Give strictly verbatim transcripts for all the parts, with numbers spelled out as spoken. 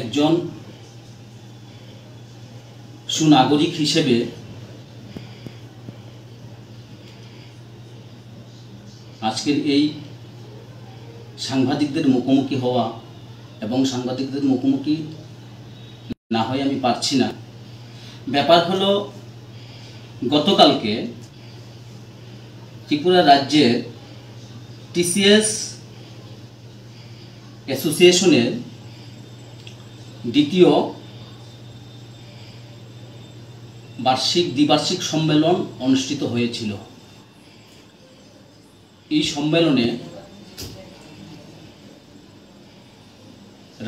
একজন সুনাগরিক হিসেবে আজকের এই সাংবাদিকদের মুখোমুখি হওয়া এবং সাংবাদিকদের মুখোমুখি না হয় আমি পারছি না। ব্যাপার হলো গতকালকে ত্রিপুরা রাজ্যের টিসিএস অ্যাসোসিয়েশনের দ্বিতীয় বার্ষিক দ্বিবার্ষিক সম্মেলন অনুষ্ঠিত হয়েছিল। এই সম্মেলনে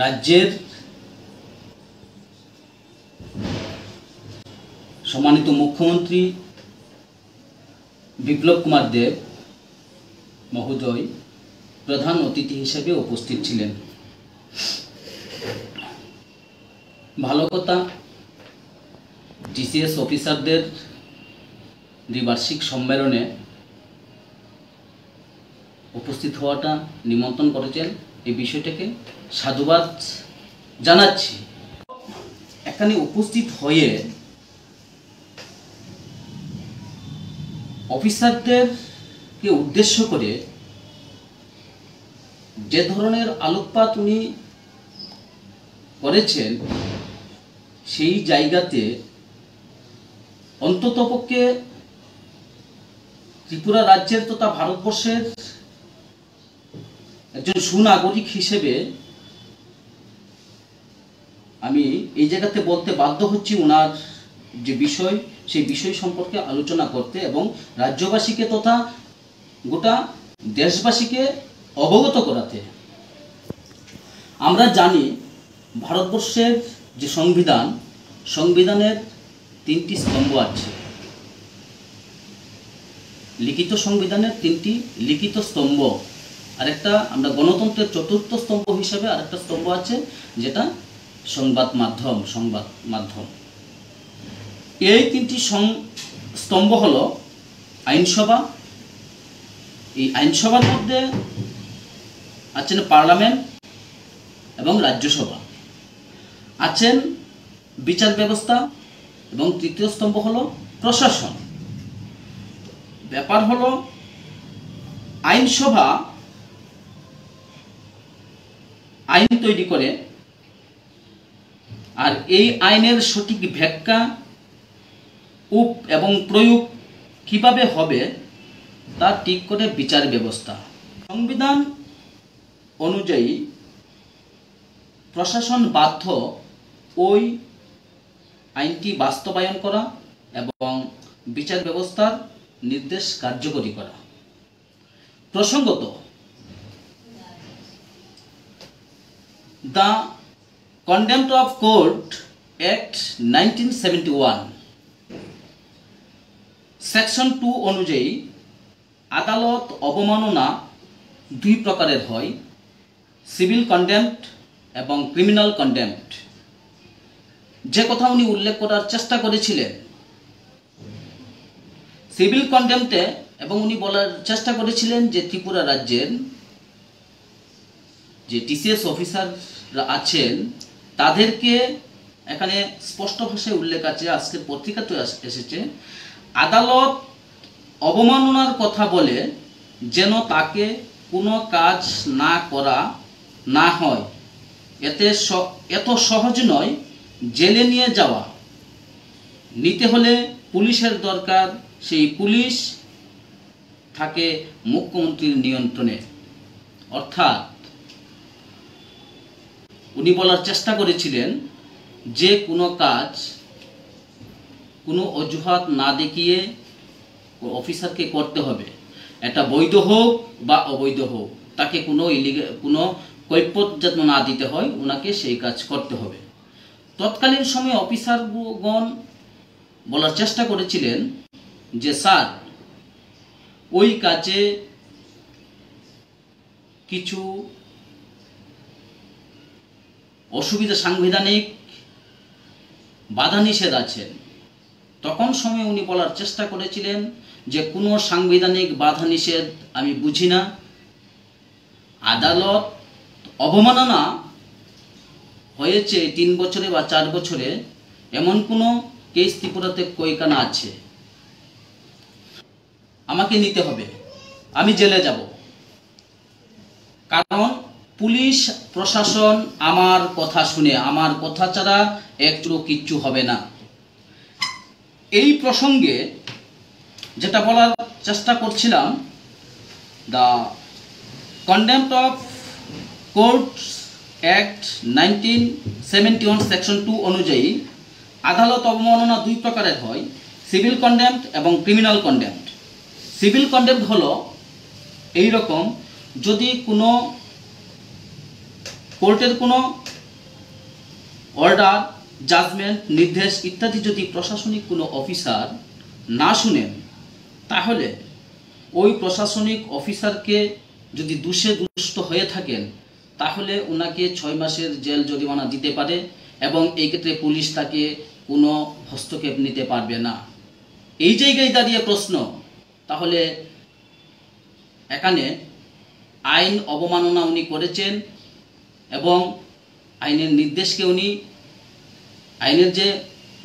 রাজ্যের সম্মানিত মুখ্যমন্ত্রী বিপ্লব কুমার দেব মহোদয় প্রধান অতিথি হিসেবে উপস্থিত ছিলেন। ভালো কথা, টিসিএস অফিসারদের দ্বিবার্ষিক সম্মেলনে উপস্থিত হওয়াটা নিমন্ত্রণ করেছেন, এই বিষয়টাকে সাধুবাদ জানাচ্ছি। এখানে উপস্থিত হয়ে অফিসারদেরকে উদ্দেশ্য করে যে ধরনের আলোকপাত উনি করেছেন সেই জায়গাতে অন্ততপক্ষে ত্রিপুরা রাজ্যের তথা ভারতবর্ষের একজন সুনাগরিক হিসেবে আমি এই জায়গাতে বলতে বাধ্য হচ্ছি ওনার যে বিষয় সেই বিষয় সম্পর্কে আলোচনা করতে এবং রাজ্যবাসীকে তথা গোটা দেশবাসীকে অবগত করাতে। আমরা জানি ভারতবর্ষের যে সংবিধান, সংবিধানের তিনটি স্তম্ভ আছে, লিখিত সংবিধানের তিনটি লিখিত স্তম্ভ, আরেকটা আমরা গণতন্ত্রের চতুর্থ স্তম্ভ হিসেবে আরেকটা স্তম্ভ আছে যেটা সংবাদ মাধ্যম, সংবাদ মাধ্যম। এই তিনটি স্তম্ভ হলো আইনসভা, এই আইনসভার মধ্যে আছেন পার্লামেন্ট এবং রাজ্যসভা, আছেন বিচার ব্যবস্থা এবং তৃতীয় স্তম্ভ হলো প্রশাসন। ব্যাপার হলো আইনসভা আইন তৈরি করে, আর এই আইনের সঠিক ব্যাখ্যা উপ এবং প্রয়োগ কিভাবে হবে তা ঠিক করে বিচার ব্যবস্থা। সংবিধান অনুযায়ী প্রশাসন বাধ্য ওই আইনটি বাস্তবায়ন করা এবং বিচার ব্যবস্থার নির্দেশ কার্যকরী করা। প্রসঙ্গত, the contempt of court act nineteen seventy one section two অনুযায়ী আদালত অবমাননা দুই প্রকারের হয়, সিভিল কন্টেম্প্ট এবং ক্রিমিনাল কন্টেম্প্ট। যে কথা উনি উল্লেখ করার চেষ্টা করেছিলেন সিভিল কন্টেম্পটে, এবং উনি বলার চেষ্টা করেছিলেন যে ত্রিপুরা রাজ্যের যে টিসিএস অফিসাররা আছেন তাদেরকে এখানে স্পষ্ট ভাষায় উল্লেখ আছে, আজকের পত্রিকাতে এসেছে, আদালত অবমাননার কথা বলে যেন তাকে কোনো কাজ না করা না হয়, এতে এত সহজ নয়, জেলে নিয়ে যাওয়া, নিতে হলে পুলিশের দরকার, সেই পুলিশ থাকে মুখ্যমন্ত্রীর নিয়ন্ত্রণে। অর্থাৎ উনি বলার চেষ্টা করেছিলেন যে কোনো কাজ কোনো অজুহাত না দেখিয়ে অফিসারকে করতে হবে, এটা বৈধ হোক বা অবৈধ হোক, তাকে কোনো ইলিগাল কোনো কৈফিয়ত যেন না দিতে হয়, ওনাকে সেই কাজ করতে হবে। তৎকালীন সময়ে অফিসারগণ বলার চেষ্টা করেছিলেন যে স্যার ওই কাজে কিছু অসুবিধা, সাংবিধানিক বাধা নিষেধ আছেন। তখন সময়ে উনি বলার চেষ্টা করেছিলেন যে কোনো সাংবিধানিক বাধা নিষেধ আমি বুঝি না, আদালত অবমাননা হয়েছে তিন বছরে বা চার বছরে এমন কোনো কেস ত্রিপুরাতে কয়খানা আছে। আমাকে নিতে হবে, আমি জেলে যাব, কারণ পুলিশ প্রশাসন আমার কথা শুনে, আমার কথা ছাড়া একটু কিচ্ছু হবে না। এই প্রসঙ্গে যেটা বলার চেষ্টা করছিলাম, the contempt of courts act nineteen seventy one section two অনুযায়ী আদালত অবমাননা দুই প্রকারের হয়, সিভিল কন্ডেম্পট এবং ক্রিমিনাল কন্ডেম্পট। সিভিল কন্ডেম্পট হলো এইরকম, যদি কোনো কোর্টের কোনো অর্ডার, জাজমেন্ট, নির্দেশ ইত্যাদি যদি প্রশাসনিক কোনো অফিসার না শুনেন, তাহলে ওই প্রশাসনিক অফিসারকে যদি দোষে দুষ্ট হয়ে থাকেন তাহলে ওনাকে ছয় মাসের জেল জরিমানা দিতে পারে এবং এই ক্ষেত্রে পুলিশ তাকে কোনো হস্তক্ষেপ নিতে পারবে না। এই জায়গায় দাঁড়িয়ে প্রশ্ন, তাহলে এখানে আইন অবমাননা উনি করেছেন এবং আইনের নির্দেশকে উনি, আইনের যে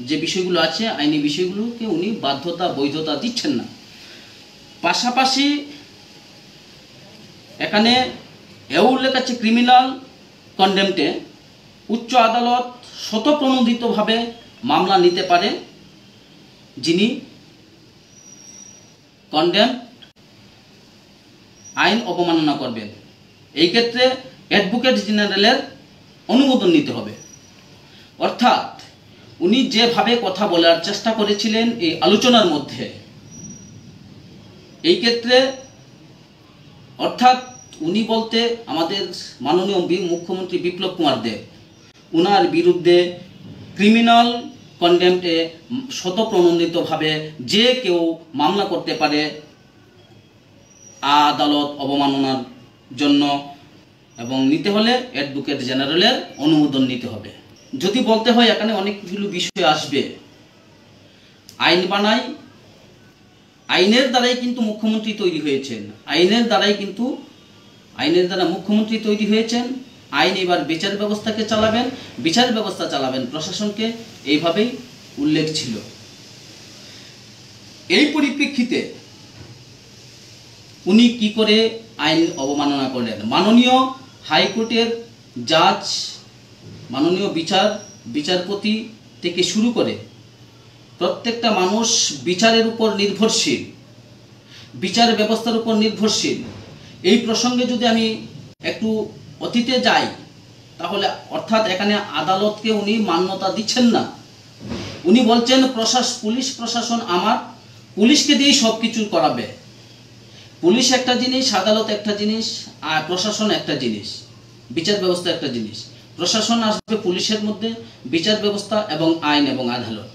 যে বিষয়গুলো আছে আইনি বিষয়গুলোকে উনি বাধ্যতা বৈধতা দিচ্ছেন না। পাশাপাশি এখানে এও উল্লেখ আছে ক্রিমিনাল কন্ডেম্পটে উচ্চ আদালত স্বতঃপ্রণোদিতভাবে মামলা নিতে পারে যিনি কন্ডেম্পট আইন অবমাননা করবেন। এই ক্ষেত্রে অ্যাডভোকেট জেনারেলের অনুমোদন নিতে হবে। অর্থাৎ উনি যেভাবে কথা বলার চেষ্টা করেছিলেন এই আলোচনার মধ্যে, এই ক্ষেত্রে অর্থাৎ উনি বলতে আমাদের মাননীয় মুখ্যমন্ত্রী বিপ্লব কুমার দেব, ওনার বিরুদ্ধে ক্রিমিনাল কন্ডেম্পটে স্বতঃপ্রণোদিতভাবে যে কেউ মামলা করতে পারে আদালত অবমাননার জন্য, এবং নিতে হলে অ্যাডভোকেট জেনারেলের অনুমোদন নিতে হবে। যদি বলতে হয় এখানে অনেকগুলো বিষয় আসবে। আইন বানাই, আইনের দ্বারাই কিন্তু মুখ্যমন্ত্রী তৈরি হয়েছেন, আইনের দ্বারাই কিন্তু আইনের দ্বারা মুখ্যমন্ত্রী তৈরি হয়েছেন। আইন এবার বিচার ব্যবস্থাকে চালাবেন, বিচার ব্যবস্থা চালাবেন প্রশাসনকে, এইভাবেই উল্লেখ ছিল। এই পরিপ্রেক্ষিতে উনি কি করে আইন অবমাননা করলেন? মাননীয় হাইকোর্টের জাজ, মাননীয় বিচার বিচারপতি থেকে শুরু করে প্রত্যেকটা মানুষ বিচারের উপর নির্ভরশীল, বিচার ব্যবস্থার উপর নির্ভরশীল। এই প্রসঙ্গে যদি আমি একটু অতীতে যাই, তাহলে অর্থাৎ এখানে আদালতকে উনি মান্যতা দিচ্ছেন না। উনি বলছেন প্রশাস পুলিশ প্রশাসন আমার, পুলিশকে দিয়েই সব কিছু করাবে। পুলিশ একটা জিনিস, আদালত একটা জিনিস, আর প্রশাসন একটা জিনিস, বিচার ব্যবস্থা একটা জিনিস। প্রশাসন আসবে পুলিশের মধ্যে, বিচার ব্যবস্থা এবং আইন এবং আদালত।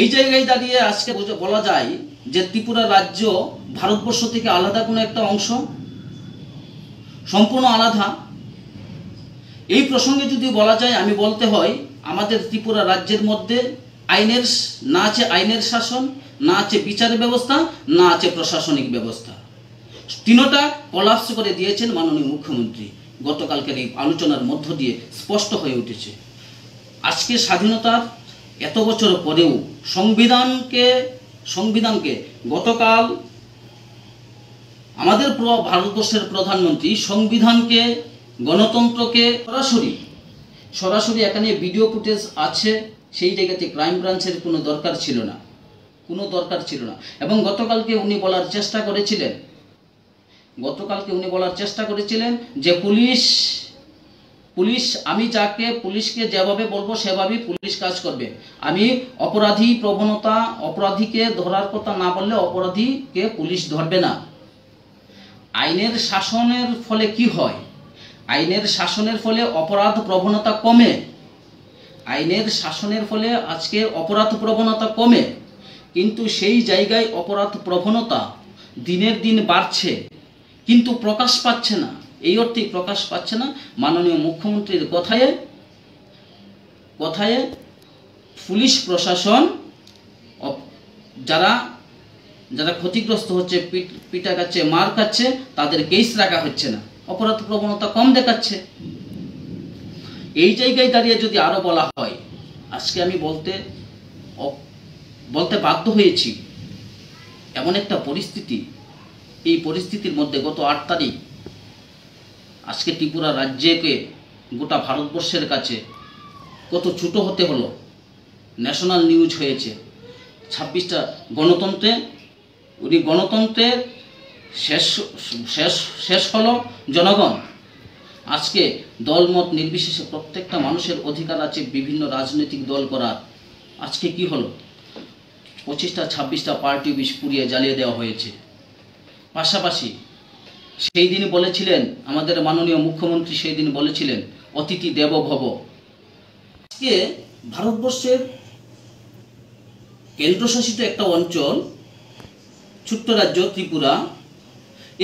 এই জায়গায় দাঁড়িয়ে আজকে বলা যায় যে ত্রিপুরা রাজ্য ভারতবর্ষ থেকে আলাদা কোনো একটা অংশ, সম্পূর্ণ আলাদা। এই প্রসঙ্গে যদি বলা যায়, আমি বলতে হয় আমাদের ত্রিপুরা রাজ্যের মধ্যে আইনের না আছে, আইনের শাসন না আছে, বিচার ব্যবস্থা না আছে, প্রশাসনিক ব্যবস্থা, তিনটা কলাপস করে দিয়েছেন মাননীয় মুখ্যমন্ত্রী। গতকালকের এই আলোচনার মধ্য দিয়ে স্পষ্ট হয়ে উঠেছে। আজকে স্বাধীনতার এত বছর পরেও সংবিধানকে সংবিধানকে গতকাল আমাদের ভারতবর্ষের প্রধানমন্ত্রী সংবিধানকে, গণতন্ত্রকে সরাসরি সরাসরি এখানে ভিডিও ফুটেজ আছে, সেই জায়গাতে ক্রাইম ব্রাঞ্চের কোনো দরকার ছিল না, কোনো দরকার ছিল না। এবং গতকালকে উনি বলার চেষ্টা করেছিলেন গতকালকে উনি বলার চেষ্টা করেছিলেন যে পুলিশ পুলিশ আমি যাকে পুলিশকে যেভাবে বলবো সেভাবেই পুলিশ কাজ করবে। আমি অপরাধী প্রবণতা, অপরাধীকে ধরার কথা না বললে অপরাধীকে পুলিশ ধরবে না। আইনের শাসনের ফলে কি হয়? আইনের শাসনের ফলে অপরাধ প্রবণতা কমে, আইনের শাসনের ফলে আজকে অপরাধ প্রবণতা কমে, কিন্তু সেই জায়গায় অপরাধ প্রবণতা দিনের দিন বাড়ছে, কিন্তু প্রকাশ পাচ্ছে না, এই অর্থেই প্রকাশ পাচ্ছে না। মাননীয় মুখ্যমন্ত্রীর কথায় কথায় পুলিশ প্রশাসন, যারা যারা ক্ষতিগ্রস্ত হচ্ছে, পিটা খাচ্ছে, মার খাচ্ছে, তাদের কেস রাখা হচ্ছে না, অপরাধ প্রবণতা কম দেখাচ্ছে। এই জায়গায় দাঁড়িয়ে যদি আরো বলা হয়, আজকে আমি বলতে বলতে বাধ্য হয়েছি এমন একটা পরিস্থিতি, এই পরিস্থিতির মধ্যে গত আট তারিখ আজকে ত্রিপুরা রাজ্যকে গোটা ভারতবর্ষের কাছে কত ছোট হতে হলো। ন্যাশনাল নিউজ হয়েছে ছাব্বিশটা গণতন্ত্রে, উনি গণতন্ত্রের শেষ শেষ শেষ হলো জনগণ। আজকে দলমত নির্বিশেষে প্রত্যেকটা মানুষের অধিকার আছে বিভিন্ন রাজনৈতিক দল করার। আজকে কি হলো, পঁচিশটা ছাব্বিশটা পার্টি বিষ পুড়িয়ে জ্বালিয়ে দেওয়া হয়েছে। পাশাপাশি সেই দিন বলেছিলেন আমাদের মাননীয় মুখ্যমন্ত্রী, সেই দিন বলেছিলেন অতিথি দেব ভব। আজকে ভারতবর্ষের কেন্দ্রশাসিত একটা অঞ্চল ছোট্ট রাজ্য ত্রিপুরা,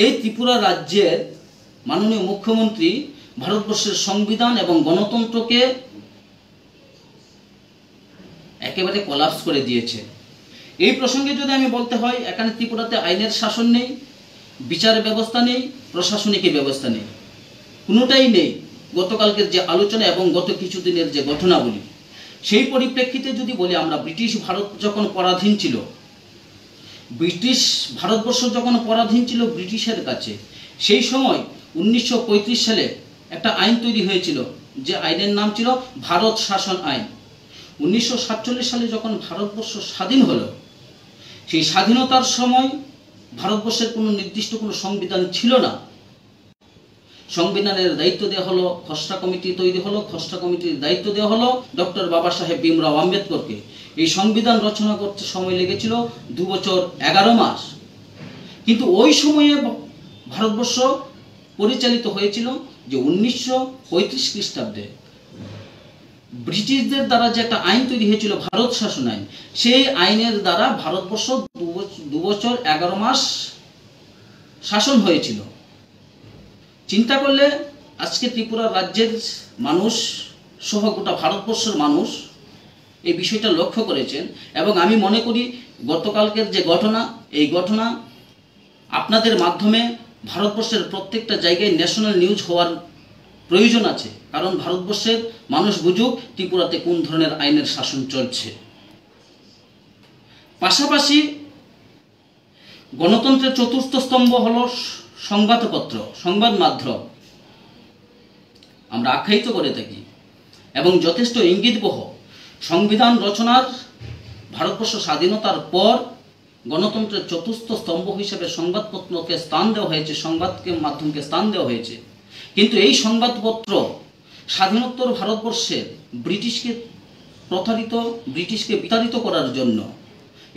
এই ত্রিপুরা রাজ্যের মাননীয় মুখ্যমন্ত্রী ভারতবর্ষের সংবিধান এবং গণতন্ত্রকে একেবারে কোলাপস করে দিয়েছে। এই প্রসঙ্গে যদি আমি বলতে হয়, এখানে ত্রিপুরাতে আইনের শাসন নেই, বিচার ব্যবস্থা নেই, প্রশাসনিক ব্যবস্থা নেই, কোনোটাই নেই। গতকালকের যে আলোচনা এবং গত কিছুদিনের যে ঘটনাবলী, সেই পরিপ্রেক্ষিতে যদি বলি, আমরা ব্রিটিশ ভারত যখন পরাধীন ছিল, ব্রিটিশ ভারতবর্ষ যখন পরাধীন ছিল ব্রিটিশের কাছে, সেই সময় উনিশশো পঁয়ত্রিশ সালে একটা আইন তৈরি হয়েছিল, যে আইনের নাম ছিল ভারত শাসন আইন। উনিশশো সাতচল্লিশ সালে যখন ভারতবর্ষ স্বাধীন হলো, সেই স্বাধীনতার সময় ভারতবর্ষের কোনো নির্দিষ্ট কোনো সংবিধান ছিল না। সংবিধানের দায়িত্ব দেওয়া হলো, খসড়া কমিটি তৈরি হলো, খসড়া কমিটির দায়িত্ব দেওয়া হলো ডক্টর বাবা সাহেব ভীমরাও আম্বেদকরকে। এই সংবিধান রচনা করতে সময় লেগেছিল দু বছর এগারো মাস। কিন্তু ওই সময়ে ভারতবর্ষ পরিচালিত হয়েছিল যে উনিশশো পঁয়ত্রিশ খ্রিস্টাব্দে ব্রিটিশদের দ্বারা যে একটা আইন তৈরি হয়েছিল ভারত শাসন আইন, সেই আইনের দ্বারা ভারতবর্ষ দু বছর এগারো মাস শাসন হয়েছিল। চিন্তা করলে আজকে ত্রিপুরা রাজ্যের মানুষ সহ গোটা ভারতবর্ষের মানুষ এই বিষয়টা লক্ষ্য করেছেন, এবং আমি মনে করি গতকালকের যে ঘটনা, এই ঘটনা আপনাদের মাধ্যমে ভারতবর্ষের প্রত্যেকটা জায়গায় ন্যাশনাল নিউজ হওয়ার প্রয়োজন আছে। কারণ ভারতবর্ষের মানুষ বুঝুক ত্রিপুরাতে কোন ধরনের আইনের শাসন চলছে। পাশাপাশি গণতন্ত্রের চতুর্থ স্তম্ভ হল সংবাদপত্র, সংবাদ মাধ্যম আমরা আখ্যায়িত করে থাকি, এবং যথেষ্ট ইঙ্গিতবহ। সংবিধান রচনার ভারতবর্ষ স্বাধীনতার পর গণতন্ত্রের চতুর্থ স্তম্ভ হিসেবে সংবাদপত্রকে স্থান দেওয়া হয়েছে, সংবাদকে মাধ্যমকে স্থান দেওয়া হয়েছে। কিন্তু এই সংবাদপত্র স্বাধীনোত্তর ভারতবর্ষে ব্রিটিশকে প্রতারিত, ব্রিটিশকে বিতাড়িত করার জন্য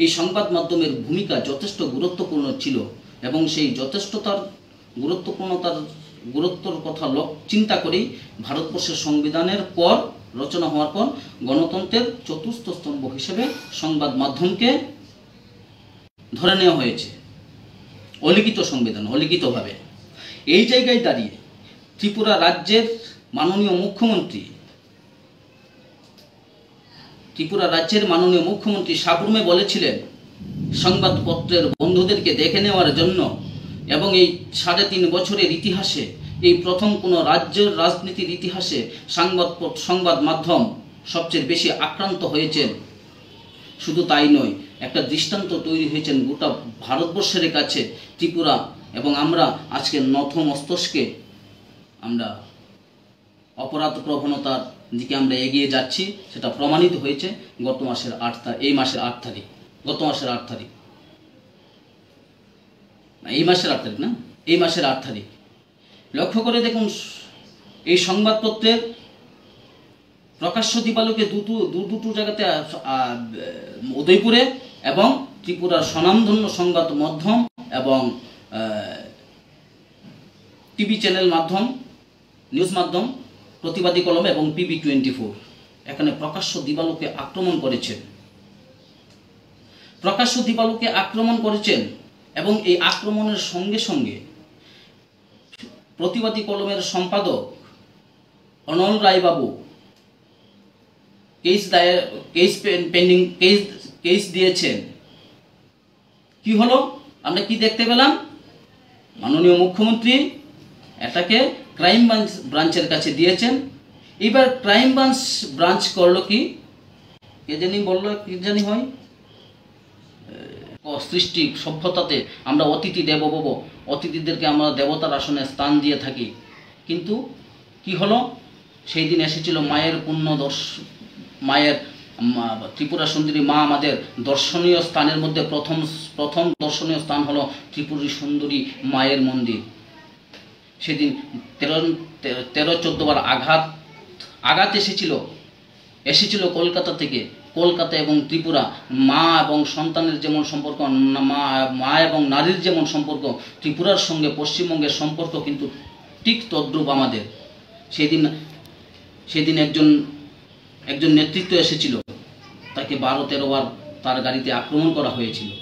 এই সংবাদ মাধ্যমের ভূমিকা যথেষ্ট গুরুত্বপূর্ণ ছিল, এবং সেই যথেষ্টতার গুরুত্বপূর্ণতার গুরুত্বর কথা চিন্তা করেই ভারতবর্ষের সংবিধানের পর, রচনা হওয়ার পর গণতন্ত্রের চতুর্থ স্তম্ভ হিসেবে সংবাদ মাধ্যমকে ধরে নেওয়া হয়েছে অলিখিত সংবিধান, অলিখিতভাবে। এই জায়গায় দাঁড়িয়ে ত্রিপুরা রাজ্যের মাননীয় মুখ্যমন্ত্রী, ত্রিপুরা রাজ্যের মাননীয় মুখ্যমন্ত্রী সাবরুমে বলেছিলেন সংবাদপত্রের বন্ধুদেরকে দেখে নেওয়ার জন্য, এবং এই সাড়ে তিন বছরের ইতিহাসে এই প্রথম কোনো রাজ্যের রাজনীতির ইতিহাসে সংবাদপত্র, সংবাদ মাধ্যম সবচেয়ে বেশি আক্রান্ত হয়েছেন। শুধু তাই নয়, একটা দৃষ্টান্ত তৈরি হয়েছেন গোটা ভারতবর্ষের কাছে ত্রিপুরা, এবং আমরা আজকে নথম মস্তকে আমরা অপরাধ প্রবণতার দিকে আমরা এগিয়ে যাচ্ছি, সেটা প্রমাণিত হয়েছে গত মাসের আট তারিখ এই মাসের আট তারিখ গত মাসের আট তারিখ এই মাসের আট তারিখ না এই মাসের আট তারিখ লক্ষ্য করে দেখুন, এই সংবাদপত্রের প্রকাশ্য দিবালোকে দুটো দু দুটো জায়গাতে, উদয়পুরে এবং ত্রিপুরার স্বনামধন্য সংবাদ মাধ্যম এবং টিভি চ্যানেল মাধ্যম, নিউজ মাধ্যম প্রতিবাদী কলম এবং পিবি টোয়েন্টি ফোর এখানে প্রকাশ্য দিবালোকে আক্রমণ করেছেন, প্রকাশ্য দিবালোকে আক্রমণ করেছেন এবং এই আক্রমণের সঙ্গে সঙ্গে প্রতিবাদী কলমের সম্পাদক অনল রায়বাবু কেস দায়ের কেস পেন্ডিং কেস কেস দিয়েছেন। কি হলো, আমরা কি দেখতে পেলাম, মাননীয় মুখ্যমন্ত্রী এটাকে ক্রাইম ব্রাঞ্চের কাছে দিয়েছেন, एबार क्राइम ब्रांच ब्रांच करलो कि जानी बोलो कि जानी हय सृष्टि सभ्यताते आमरा अतिथि देव भव अतिथिदेरके आमरा देवतार आसने स्थान दिए थाकि किन्तु कि हलो सेई दिन एसेछिलो मायेर पुण्य दर्श मायेर त्रिपुरा सुंदरी मा आमादेर दर्शनीय स्थानेर मध्ये प्रथम प्रथम दर्शनीय स्थान हलो त्रिपुरी सुंदरी मायेर मंदिर। सेई दिन तेर तेर चौदह बार आघात आघात एसेछिलो एसेछिलो कलकाता थेके कलकाता एवं त्रिपुरा मा एवं सन्तानेर जेमन सम्पर्क मा मा एवं नारीर जेमन सम्पर्क त्रिपुरार संगे पश्चिमबंगेर सम्पर्क किन्तु ठीक तद्रूप आमादेर। सेदिन सेदिन एकजन एकजन नेतृत्व एसेछिलो ताके बारो तेरो बार तार गाड़ीते आक्रमण करा हयेछिलो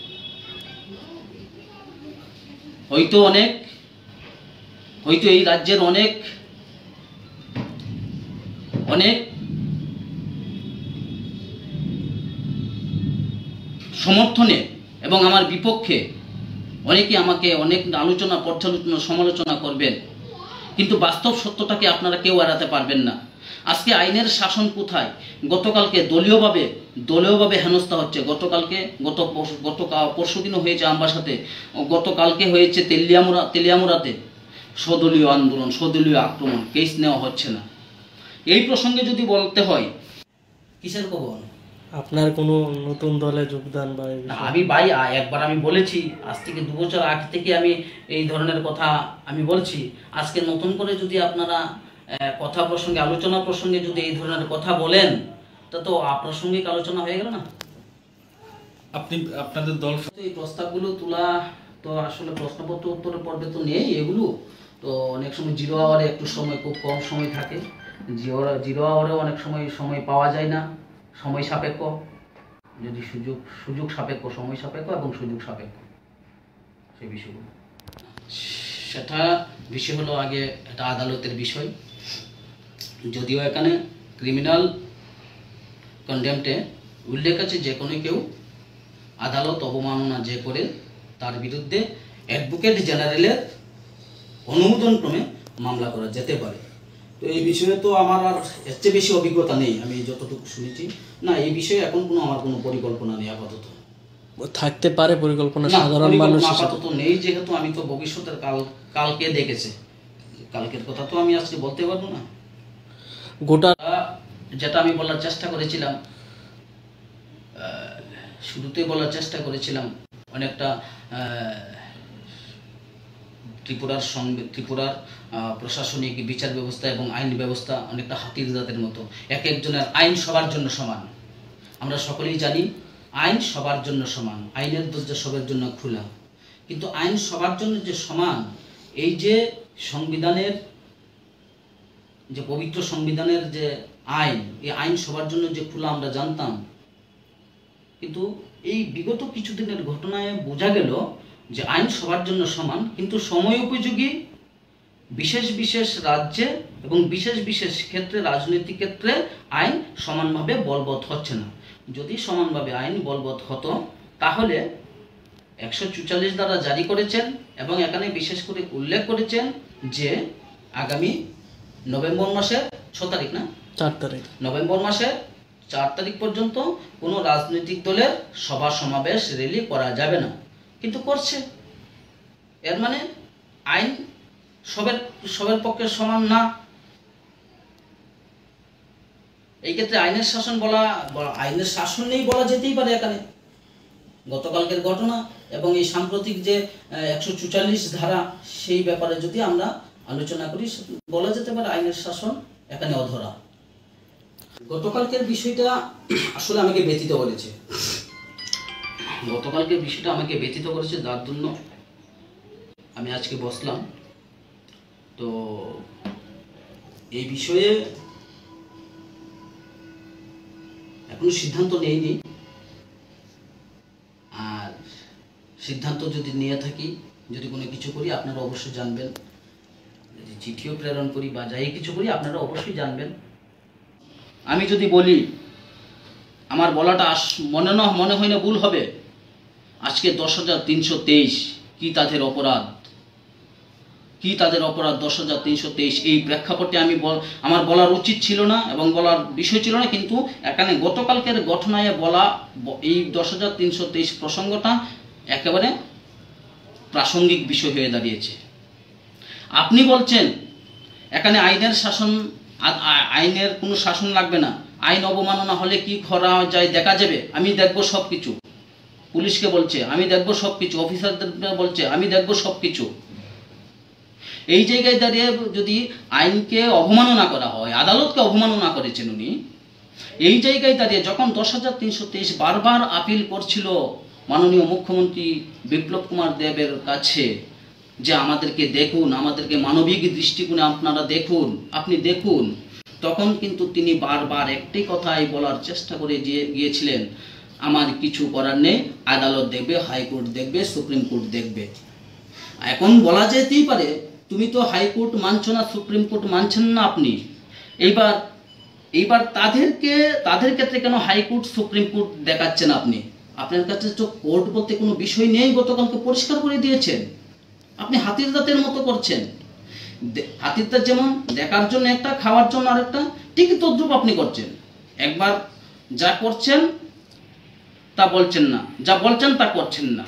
हयतो अनेक हयतो एई राज्येर अनेक अनेक समर्थने एवं आमार विपक्षे अनेके आमाके अनेक आलोचना पर्यालोचना समालोचना करबेन किन्तु वास्तव सत्यटाके आपनारा केउ एड़ाते पारबेन ना। आज के आईनेर शासन कोथाय गतकालके दलीयभावे दलीयभावे हेनस्था होच्छे गतकालके गत गत परशुदिन होयेछे आमरा साथे गतकालके होयेछे तेलियामुरा तेलियामुराते स्वदलीय आंदोलन स्वदलीय आक्रमण केस नेওয়া होच्छे ना। এই প্রসঙ্গে যদি বলতে হয় কিসের খবর আপনার কোনো নতুন দলে যোগদান বা আমি ভাই একবার আমি বলেছি আজ থেকে দুই বছর আগে থেকে আমি এই ধরনের কথা আমি বলছি। আজকে নতুন করে যদি আপনারা कथा प्रसंगे आलोचना प्रसंगे जो এই ধরনের কথা বলেন তা তো আপনার সঙ্গে আলোচনা হয়ে গেল না। আপনি আপনাদের দল তো এই প্রস্তাবগুলো তোলা তো আসলে প্রশ্নপত্র উত্তরের পর্বে তো নেই এগুলো তো অনেক সময় জিরো আওয়ারে একটু সময় খুব কম সময় থাকে জিরো জিরো আওয়ারে অনেক সময় সময় পাওয়া যায় না সময় সাপেক্ষ যদি সুযোগ সুযোগ সাপেক্ষ সময় সাপেক্ষ এবং সুযোগ সাপেক্ষ সেই বিষয়গুলো সেটা বিষয় হলো আগে এটা আদালতের বিষয় যদিও এখানে ক্রিমিনাল কন্ডেমটে উল্লেখ আছে যে কোনো কেউ আদালত অবমাননা যে করে তার বিরুদ্ধে অ্যাডভোকেট জেনারেলের অনুমোদনক্রমে মামলা করা যেতে পারে। তো এই বিষয়ে তো আমার আর এত বেশি অভিজ্ঞতা নেই আমি যতটুকু শুনেছি না এই বিষয়ে এখন কোনো আমার কোনো পরিকল্পনা নেই আপাতত থাকতে পারে পরিকল্পনা সাধারণ মানুষ আপাতত নেই যেহেতু আমি তো ভবিষ্যতের কাল কালকে দেখেছে কালকের কথা তো আমি আজকে বলতে পারবো না। গোটা যেটা আমি বলার চেষ্টা করেছিলাম শুরুতেই বলার চেষ্টা করেছিলাম অনেকটা ত্রিপুরার সঙ্গে ত্রিপুরার প্রশাসনিক বিচার ব্যবস্থা এবং আইন ব্যবস্থা অনেকটা হাতির দাঁতের মতো এক একজনের আইন সবার জন্য সমান আমরা সকলেই জানি আইন সবার জন্য সমান আইনের দরজা সবার জন্য খোলা কিন্তু আইন সবার জন্য যে সমান এই যে সংবিধানের যে পবিত্র সংবিধানের যে আইন এই আইন সবার জন্য যে খোলা আমরা জানতাম কিন্তু এই বিগত কিছুদিনের ঘটনায় বোঝা গেল যে আইন সবার জন্য সমান কিন্তু সময় উপযোগী বিশেষ বিশেষ রাজ্যে এবং বিশেষ বিশেষ ক্ষেত্রে রাজনৈতিক ক্ষেত্রে আইন সমানভাবে বলবৎ হচ্ছে না। যদি সমানভাবে আইন বলবৎ হতো তাহলে একশো চুয়াল্লিশ দ্বারা জারি করেছেন এবং এখানে বিশেষ করে উল্লেখ করেছেন যে আগামী নভেম্বর মাসের ছয় তারিখ না চার তারিখ নভেম্বর মাসের চার তারিখ পর্যন্ত কোনো রাজনৈতিক দলের সভা সমাবেশ র্যালি করা যাবে না কিন্তু করছে এর মানে আইন সবার সবার পক্ষে সমান না। এই ক্ষেত্রে আইনের শাসন বলা আইনের শাসন নেই বলা যেতেই পারে এখানে গতকালকের ঘটনা এবং এই সাম্প্রতিক যে একশো চুয়াল্লিশ ধারা সেই ব্যাপারে যদি আমরা আলোচনা করি বলা যেতে পারে আইনের শাসন এখানে অধরা। গতকালকের বিষয়টা আসলে আমাকে ব্যতীত করেছে গতকালকের বিষয়টা আমাকে ব্যতীত করেছে যার জন্য আমি আজকে বসলাম। তো এই বিষয়ে এখনো সিদ্ধান্ত নেইনি আর সিদ্ধান্ত যদি নিয়ে থাকি যদি কোনো কিছু করি আপনারা অবশ্যই জানবেন যদি চিঠিও প্রেরণ করি বা যাই কিছু করি আপনারা অবশ্যই জানবেন। আমি যদি বলি আমার বলাটা মনে না মনে হয় না ভুল হবে আজকে দশ হাজার তিনশো তেইশ কি তাদের অপরাধ कि तादेर अपराध दस हज़ार तीन सौ तेईस प्रेक्षापटे बलार उचित छिलो ना एबं बलार विषय छिलो ना किन्तु एखाने गतकालकेर घटनाय बला दस हज़ार तीन सौ तेईस प्रसंगटा एकेबारे प्रासंगिक विषय हये दाड़ियेछे। आपनि बोलछेन एखाने आइनेर शासन आइनेर कोनो शासन लागबे ना, आईन अवमानना हले कि करा जाय देखा जाबे, आमि देखब सबकिछु। पुलिश के बोलछे आमि देखब सबकिछु, अफिसारदेर बोलछे आमि देखब सबकिछु। এই জায়গায় দাঁড়িয়ে যদি আইনকে অবমাননা করা হয়, আদালতকে অবমাননা করেছেন উনি। এই জায়গায় দাঁড়িয়ে যখন দশ হাজার তিনশো তেইশ বারবার আপিল করছিল মাননীয় মুখ্যমন্ত্রী বিপ্লব কুমার দেবের কাছে যে আমাদেরকে দেখুন, আমাদেরকে মানবিক দৃষ্টিকোণে আপনারা দেখুন, আপনি দেখুন, তখন কিন্তু তিনি বারবার একটি কথাই বলার চেষ্টা করে গিয়েছিলেন, আমার কিছু করার নেই, আদালত দেখবে, হাইকোর্ট দেখবে, সুপ্রিম কোর্ট দেখবে। এখন বলা যেতেই পারে তুমি তো হাইকোর্ট মানছো না, সুপ্রিম কোর্ট মানছেন না আপনি, এইবার এইবার তাদেরকে তাদের ক্ষেত্রে কেন হাইকোর্ট সুপ্রিম কোর্ট দেখাচ্ছেন আপনি? আপনার কাছে তো কোর্ট বলতে কোনো বিষয় নেই, গতকালকে পরিষ্কার করে দিয়েছেন। আপনি হাতির দাঁতের মতো করছেন, হাতির দাঁত যেমন দেখার জন্য একটা, খাওয়ার জন্য আরেকটা, ঠিক তদ্রুপ আপনি করছেন। একবার যা করছেন তা বলছেন না, যা বলছেন তা করছেন না।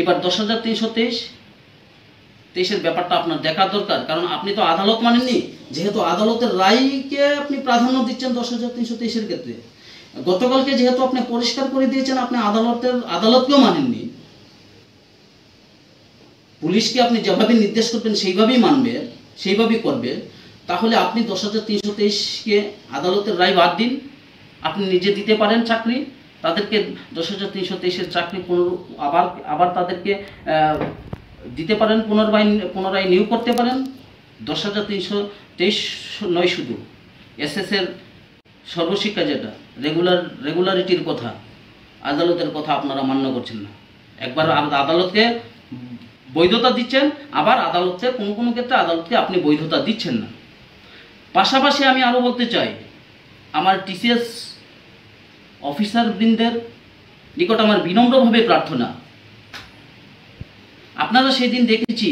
এবার দশ হাজার তিনশো তেইশ তেইশের ব্যাপারটা আপনার দেখা দরকার, কারণ আপনি তো আদালত মানেননি, যেহেতু আদালতের রায়কে আপনি প্রাধান্য দিচ্ছেন দশ হাজার তিনশো তেইশের ক্ষেত্রে। গতকালকে যেহেতু আপনি পরিষ্কার করে দিয়েছেন আপনি আদালতের আদালতকেও মানেননি, পুলিশকে আপনি যেভাবে নির্দেশ করবেন সেইভাবেই মানবে, সেইভাবেই করবে। তাহলে আপনি দশ হাজার তিনশো তেইশকে আদালতের রায় বাদ দিন, আপনি নিজে দিতে পারেন চাকরি, তাদেরকে দশ হাজার তিনশো তেইশের চাকরি পুনর আবার আবার তাদেরকে দিতে পারেন, পুনর্বায় পুনরায় নিয়োগ করতে পারেন। দশ হাজার তিনশো তেইশ নয় শুধু এসএসের সর্বশিক্ষা যেটা রেগুলার রেগুলারিটির কথা, আদালতের কথা আপনারা মান্য করছেন না। একবার আদালতকে বৈধতা দিচ্ছেন, আবার আদালতে কোনো কোনো ক্ষেত্রে আদালতকে আপনি বৈধতা দিচ্ছেন না। পাশাপাশি আমি আরও বলতে চাই, আমার টিসিএস অফিসারবৃন্দের নিকট আমার বিনম্রভাবে প্রার্থনা, আপনারা সেদিন দেখেছি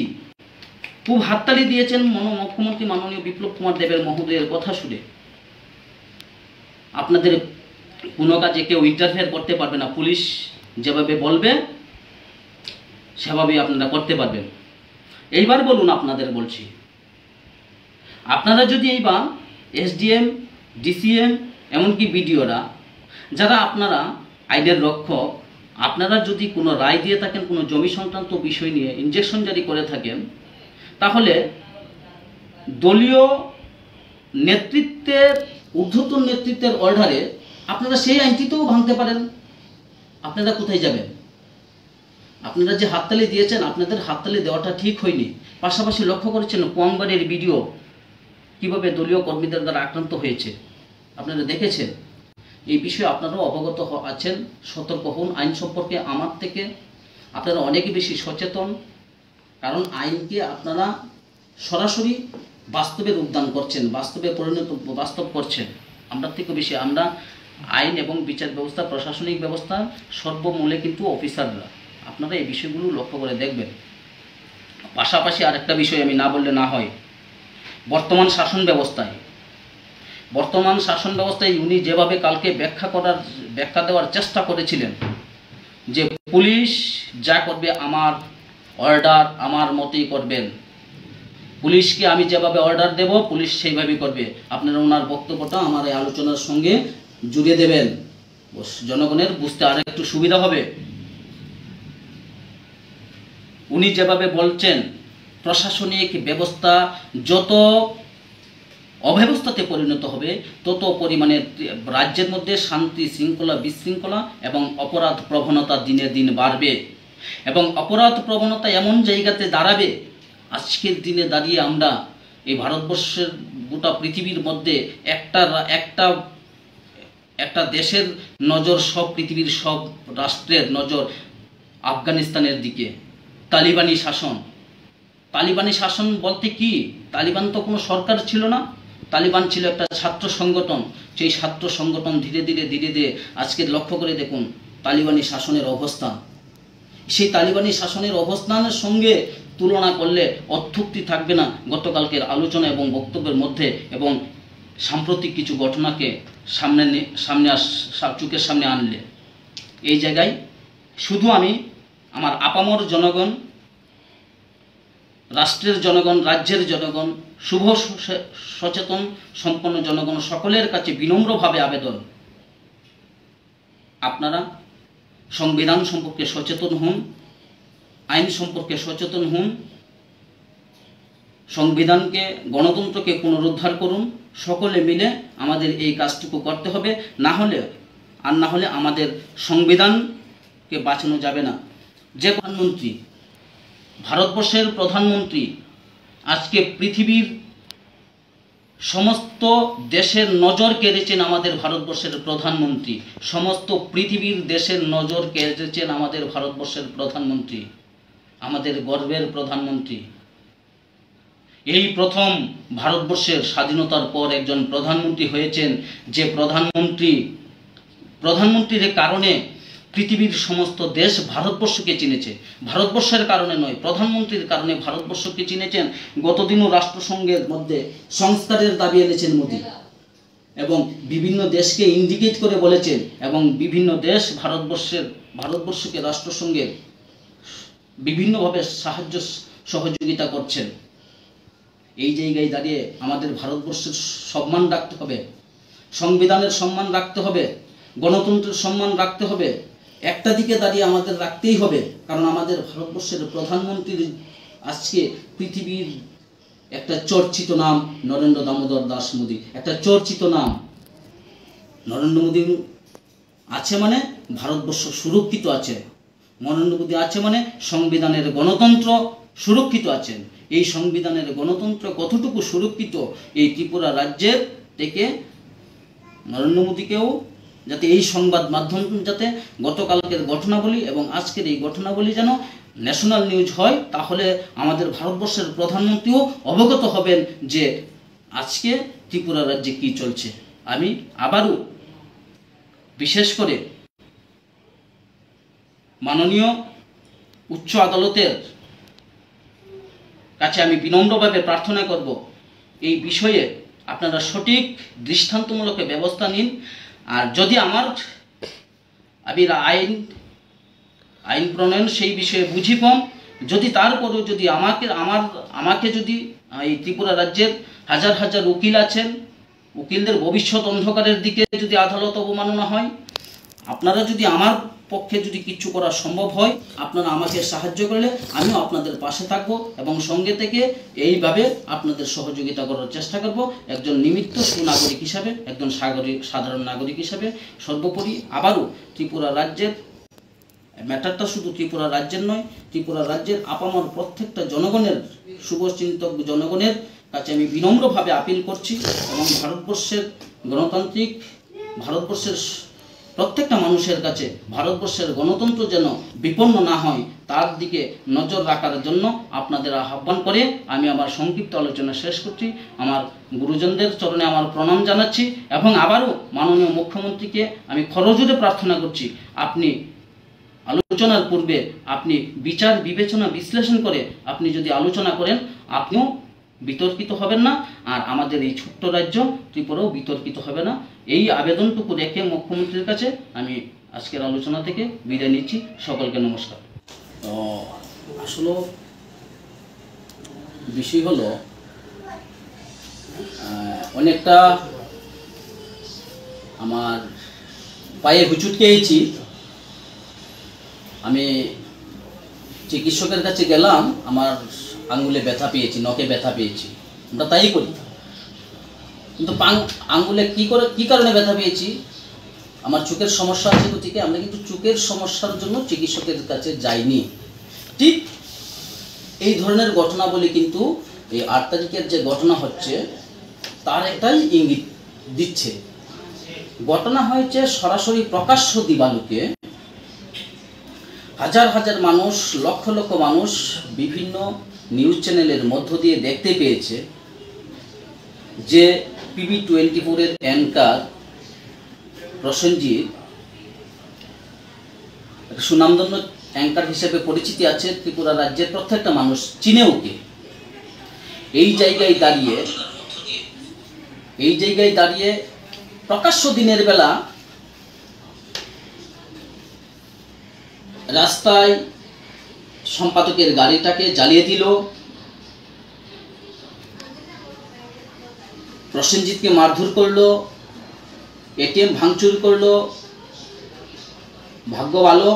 খুব হাততালি দিয়েছেন মন মুখ্যমন্ত্রী মাননীয় বিপ্লব কুমার দেবের মহোদয়ের কথা শুনে। আপনাদের কোনো কাজে কেউ ইন্টারফেয়ার করতে পারবে না, পুলিশ যেভাবে বলবে সেভাবেই আপনারা করতে পারবেন। এইবার বলুন, আপনাদের বলছি, আপনারা যদি এইবার এসডিএম ডিসিএম এমনকি বিডিওরা যারা আপনারা আইনের রক্ষক, আপনারা যদি কোনো রায় দিয়ে থাকেন কোনো জমি সংক্রান্ত বিষয় নিয়ে ইনজেকশন জারি করে থাকেন, তাহলে দলীয় নেতৃত্বের ঊর্ধ্বতন নেতৃত্বের অর্ডারে আপনারা সেই আইনটিতেও ভাঙতে পারেন। আপনারা কোথায় যাবেন? আপনারা যে হাততালি দিয়েছেন আপনাদের হাততালি দেওয়াটা ঠিক হয়নি। পাশাপাশি লক্ষ্য করেছেন কোয়াংবাড়ির ভিডিও কীভাবে দলীয় কর্মীদের দ্বারা আক্রান্ত হয়েছে, আপনারা দেখেছেন। এই বিষয়ে আপনারাও অবগত আছেন, সতর্ক হন। আইন সম্পর্কে আমার থেকে আপনারা অনেক বেশি সচেতন, কারণ আইনকে আপনারা সরাসরি বাস্তবে রূপদান করছেন, বাস্তবে পরিণত বাস্তব করছেন। আমরা থেকে বেশি আমরা আইন এবং বিচার ব্যবস্থা, প্রশাসনিক ব্যবস্থা সর্বমূলে কিন্তু অফিসাররা। আপনারা এই বিষয়গুলো লক্ষ্য করে দেখবেন। পাশাপাশি আরেকটা বিষয় আমি না বললে না হয়, বর্তমান শাসন ব্যবস্থায় বর্তমান শাসন ব্যবস্থায় উনি যেভাবে কালকে ব্যাখ্যা করার ব্যাখ্যা দেওয়ার চেষ্টা করেছিলেন যে পুলিশ যা করবে আমার অর্ডার আমার মতেই করবেন, পুলিশকে আমি যেভাবে অর্ডার দেব পুলিশ সেইভাবেই করবে, আপনারা ওনার বক্তব্যটা আমার এই আলোচনার সঙ্গে জুড়ে দেবেন, জনগণের বুঝতে আর একটু সুবিধা হবে। উনি যেভাবে বলছেন প্রশাসনিক ব্যবস্থা যত অব্যবস্থাতে পরিণত হবে তত পরিমাণে রাজ্যের মধ্যে শান্তি শৃঙ্খলা বিশৃঙ্খলা এবং অপরাধ প্রবণতা দিনে দিন বাড়বে, এবং অপরাধ প্রবণতা এমন জায়গাতে দাঁড়াবে আজকের দিনে দাঁড়িয়ে আমরা এই ভারতবর্ষের গোটা পৃথিবীর মধ্যে একটা একটা একটা দেশের নজর, সব পৃথিবীর সব রাষ্ট্রের নজর আফগানিস্তানের দিকে। তালিবানি শাসন, তালিবানি শাসন বলতে কি, তালিবান তো কোনো সরকার ছিল না, তালিবান ছিল একটা ছাত্র সংগঠন। সেই ছাত্র সংগঠন ধীরে ধীরে ধীরে ধীরে আজকে লক্ষ্য করে দেখুন তালিবানি শাসনের অবস্থান, সেই তালিবানি শাসনের অবস্থানের সঙ্গে तुलना कर ले अत्युक्ति थाकबे ना। गतकालकेर आलोचना एवं बक्तव्येर मध्य एवं साम्प्रतिक किछु घटनाके सामने सामने चोखेर सामने आनले एई जायगाय शुधु आमि आमार आपामर जनगण राष्ट्रेर जनगण राज्येर जनगण शुभ सचेतन सम्पन्न जनगण सकलेर काछे विनम्रभावे आवेदन आपनारा संविधान सम्पर्के सचेतन हन, आईन सम्पर्के सचेतन हन, संविधान के गणतंत्र के पुनरुद्धार करुन। सकले मिले आमादेर एई काजटुकु करते होबे, ना होले आर ना होले आमादेर संविधान के बाँचानो जाबे ना। जे प्रधानमंत्री भारतवर्षेर प्रधानमंत्री आज के पृथिवीर समस्त देशेर नजर केड़ेछेन आमादेर भारतवर्षेर प्रधानमंत्री, समस्त पृथिवीर देशेर नजर केड़ेछेन आमादेर भारतवर्षेर प्रधानमंत्री, आमादेर गर्वेर प्रधानमंत्री। यही प्रथम भारतवर्षेर स्वाधीनतार पर एकजन प्रधानमंत्री हयेछेन, जे प्रधानमंत्री प्रधानमंत्रीर कारणे पृथिवीर समस्त देश भारतवर्ष के चिनेछे, भारतवर्षेर कारणे नय प्रधानमंत्रीर कारणे भारतवर्ष के चिनेछेन। गतदिनो राष्ट्रसंघेर मध्ये संस्कारेर दाबी এনেছেন मोदी एवं विभिन्न देश के इंडिकेट करे বলেছেন एवं विभिन्न देश भारतवर्षेर भारतवर्षके राष्ट्रसंघेर বিভিন্নভাবে সাহায্য সহযোগিতা করছেন। এই জায়গায় দাঁড়িয়ে আমাদের ভারতবর্ষের সম্মান রাখতে হবে, সংবিধানের সম্মান রাখতে হবে, গণতন্ত্রের সম্মান রাখতে হবে। একটা দিকে দাঁড়িয়ে আমাদের রাখতেই হবে, কারণ আমাদের ভারতবর্ষের প্রধানমন্ত্রী আজকে পৃথিবীর একটা চর্চিত নাম নরেন্দ্র দামোদর দাস মোদী, একটা চর্চিত নাম নরেন্দ্র মোদী আছে মানে ভারতবর্ষ সুরক্ষিত আছে, নরেন্দ্র মোদী আছে মানে সংবিধানের গণতন্ত্র সুরক্ষিত আছেন। এই সংবিধানের গণতন্ত্র কতটুকু সুরক্ষিত এই ত্রিপুরা রাজ্যের থেকে নরেন্দ্র মোদীকেও যাতে এই সংবাদ মাধ্যম যাতে গতকালকের ঘটনাবলী এবং আজকের এই ঘটনাবলী যেন ন্যাশনাল নিউজ হয়, তাহলে আমাদের ভারতবর্ষের প্রধানমন্ত্রীও অবগত হবেন যে আজকে ত্রিপুরা রাজ্যে কি চলছে। আমি আবারও বিশেষ করে মাননীয় উচ্চ আদালতের কাছে আমি বিনম্রভাবে প্রার্থনা করব এই বিষয়ে আপনারা সঠিক দৃষ্টান্তমূলক ব্যবস্থা নিন। আর যদি আমার আমি আইন আইন প্রণয়ন সেই বিষয়ে বুঝি কম, যদি তারপরেও যদি আমাকে আমার আমাকে যদি এই ত্রিপুরা রাজ্যের হাজার হাজার উকিল আছেন, উকিলদের ভবিষ্যৎ অন্ধকারের দিকে যদি আদালত অবমাননা হয়, আপনারা যদি আমার পক্ষে যদি কিছু করা সম্ভব হয় আপনারা আমাকে সাহায্য করলে আমিও আপনাদের পাশে থাকব এবং সঙ্গে থেকে এইভাবে আপনাদের সহযোগিতা করার চেষ্টা করব একজন নিমিত্ত সুনাগরিক হিসাবে, একজন সাগরিক সাধারণ নাগরিক হিসাবে। সর্বোপরি আবারও ত্রিপুরা রাজ্যের ম্যাটারটা শুধু ত্রিপুরা রাজ্যের নয়, ত্রিপুরা রাজ্যের আপামর প্রত্যেকটা জনগণের শুভচিন্তিত জনগণের কাছে আমি বিনম্রভাবে আপিল করছি এবং ভারতবর্ষের গণতান্ত্রিক ভারতবর্ষের প্রত্যেকটা মানুষের কাছে ভারতবর্ষের গণতন্ত্র যেন বিপন্ন না হয় তার দিকে নজর রাখার জন্য আপনাদের আহ্বান করে আমি আমার সংক্ষিপ্ত আলোচনা শেষ করছি। আমার গুরুজনদের চরণে আমার প্রণাম জানাচ্ছি এবং আবারও মাননীয় মুখ্যমন্ত্রীকে আমি খরজোরে প্রার্থনা করছি আপনি আলোচনার পূর্বে আপনি বিচার বিবেচনা বিশ্লেষণ করে আপনি যদি আলোচনা করেন আপনিও বিতর্কিত হবেন না, আর আমাদের এই ছোট্ট রাজ্য ত্রিপুরাও বিতর্কিত হবে না। এই আবেদনটুকু রেখে মুখ্যমন্ত্রীর কাছে আমি আজকের আলোচনা থেকে বিদায় নিচ্ছি। সকলকে নমস্কার। তো আসলে বিষয় হলো অনেকটা আমার পায়ে হুচুট খেয়েছি, আমি চিকিৎসকের কাছে গেলাম, আমার আঙ্গুলে ব্যথা পেয়েছি, নখে ব্যথা পেয়েছি, আমরা তাই করি। কিন্তু আঙ্গুলে কী করে কী কারণে ব্যথা পেয়েছি, আমার চোখের সমস্যা আছে, তো ঠিক আমরা কিন্তু চোখের সমস্যার জন্য চিকিৎসকের কাছে যাইনি। ঠিক এই ধরনের ঘটনাবলী কিন্তু এই আট তারিখের যে ঘটনা হচ্ছে তার একটাই ইঙ্গিত দিচ্ছে। ঘটনা হয়েছে সরাসরি প্রকাশ্য দিবালোকে, হাজার হাজার মানুষ লক্ষ লক্ষ মানুষ বিভিন্ন নিউজ চ্যানেলের মধ্য দিয়ে দেখতে পেয়েছে যে পিবি টোয়েন্টি ফোরের অ্যাঙ্কার প্রসেনজিৎ সুনামধন্য एंकर हिसेबे परिचिति आछे त्रिपुरा राज्येर प्रत्येकटा मानुष चिने ओके। एई जायगाय दाड़िये एई जायगाय दाड़िये प्रकाश्य दिनेर बेला रास्ताय सम्पादकेर गाड़ीटाके जालिये दिल, प्रसेनजितके मारधर करलो, एटीएम भांगचुर करलो। भाग्य भालो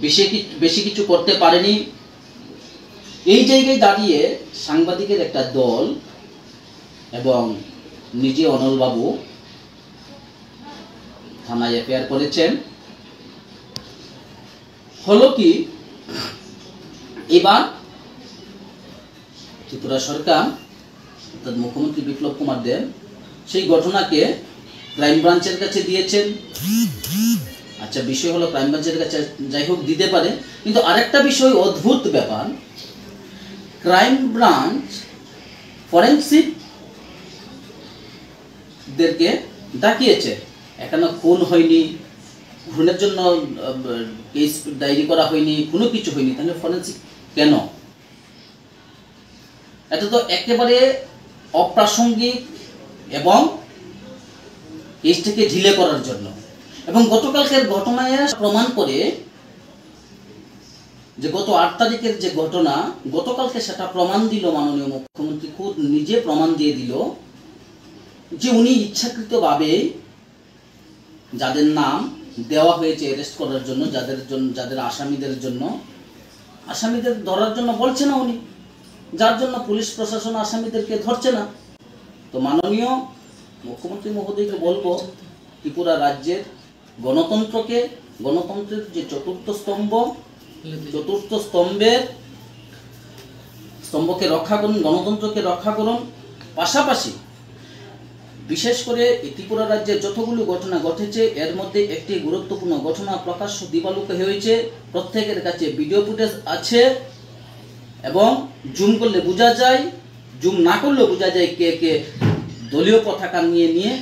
बेशी बेशी किछु करते पारेनी। एई जायगाय दाड़िये सांबादिकेर एकटा दल एबं निजे अनल बाबू थानाय एफआईआर करेछेन। हलो कि एबार त्रिपुरा सरकार अर्थात मुख्यमंत्री विप्लव कुमार देव से घटना के क्राइम ब्रांचर काছে দিয়েছেন। আচ্ছা বিষয় হলো ক্রাইম ব্রাঞ্চের কাছে যাই হোক দিতে পারে, কিন্তু আরেকটা বিষয় অদ্ভুত ব্যাপার, ক্রাইম ব্রাঞ্চ ফরেনসিক দেরকে ডাকিয়েছে। এখানে খুন হয়নি, খুনের জন্য কেস ডায়েরি করা হয়নি, কোনো কিছু হয়নি, তাহলে ফরেনসিক কেন? এটা তো একেবারে অপ্রাসঙ্গিক এবং কেসটিকে ঢিলে করার জন্য। এবং গতকালকের ঘটনায় প্রমাণ করে যে গত আট তারিখের যে ঘটনা গতকালকে সেটা প্রমাণ দিল, মাননীয় মুখ্যমন্ত্রী খুদ নিজে প্রমাণ দিয়ে দিল যে উনি ইচ্ছাকৃতভাবে যাদের নাম দেওয়া হয়েছে অ্যারেস্ট করার জন্য, যাদের জন্য যাদের আসামিদের জন্য আসামিদের ধরার জন্য বলছে না উনি, যার জন্য পুলিশ প্রশাসন আসামিদেরকে ধরছে না। তো মাননীয় मुख्यमंत्री महोदय के बोलबो त्रिपुरा राज्य गणतंत्र के गणतंत्र चतुर्थ स्तम्भ चतुर्थ स्तम्भे स्तम्भ के रक्षा कर गणतंत्र के रक्षा कर पाशापाशी विशेषकर त्रिपुरा राज्य जतगुलो घटना घटे एर मध्य एक गुरुत्वपूर्ण घटना प्रकाश्य दिबालुके हयेछे। प्रत्येकेर काछे भिडियो फुटेज आछे एबं जूम करले बोझा जाय, जूम ना करले बोझा जाय के के दलीय पताका निये निये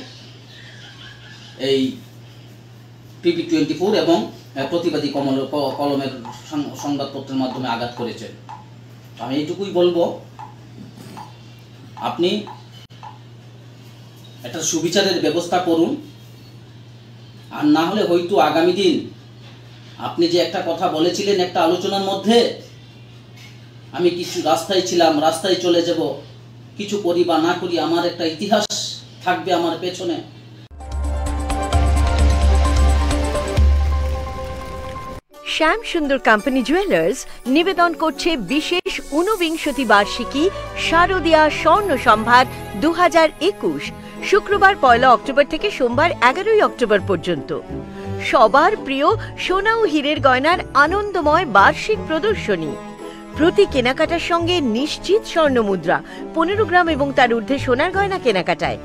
एई पीबी चौबीस एवं प्रतिबादी कमल कलमेर संवादपत्रेर माध्यमे आघात करेछेन। आमि एइटुकुई बोलबो आपनि एटा सुविचारेर व्यवस्था करुन, आर ना होले होयतो आगामी दिन आपनि जे एकटा कथा बोलेछिलेन एकटा आलोचनार मध्ये आमि किछु रास्ताय छिलाम रास्ताय चले जाब, किछु करी बा ना करी आमार एकटा इतिहास थाकबे आमार पेछने। श्याम सुंदर कम्पानी जुएलार्स निवेदन करछे विशेष ऊनविंशति वार्षिकी शारदिया स्वर्ण सम्भार दो हज़ार इक्कीस शुक्रवार पहला अक्टोबर थेके सोमवार एगारोई अक्टोबर पर्यन्त सबार प्रिय सोना ओ हीरेर गयनार आनंदमय वार्षिक प्रदर्शनी। प्रति केनाकाटार संगे निश्चित स्वर्ण मुद्रा पंद्रह ग्राम एवं तार ऊर्ध्वे सोनार गयना केनाकाटाय।